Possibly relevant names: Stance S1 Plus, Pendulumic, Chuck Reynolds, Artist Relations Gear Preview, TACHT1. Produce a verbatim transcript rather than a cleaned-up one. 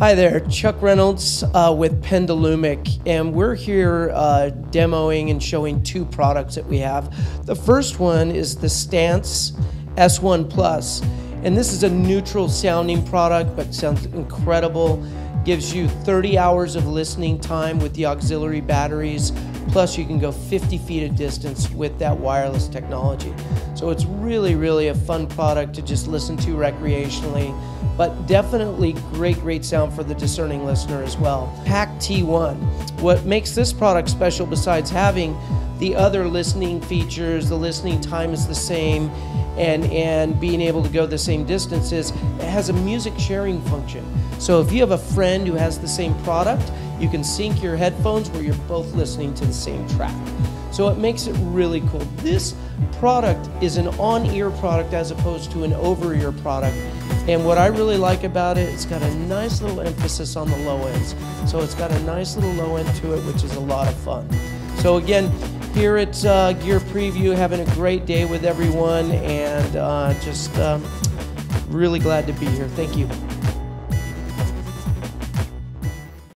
Hi there, Chuck Reynolds uh, with Pendulumic, and we're here uh, demoing and showing two products that we have. The first one is the Stance S one Plus, and this is a neutral sounding product, but sounds incredible. Gives you thirty hours of listening time with the auxiliary batteries, plus you can go fifty feet of distance with that wireless technology. So it's really, really a fun product to just listen to recreationally, but definitely great, great sound for the discerning listener as well. TACHT one. What makes this product special, besides having the other listening features, the listening time is the same, and, and being able to go the same distances, it has a music sharing function. So if you have a friend who has the same product, you can sync your headphones where you're both listening to the same track. So it makes it really cool. This product is an on-ear product as opposed to an over-ear product. And what I really like about it, it's got a nice little emphasis on the low ends. So it's got a nice little low end to it, which is a lot of fun. So again, here at uh, Gear Preview, having a great day with everyone, and uh, just um, really glad to be here. Thank you.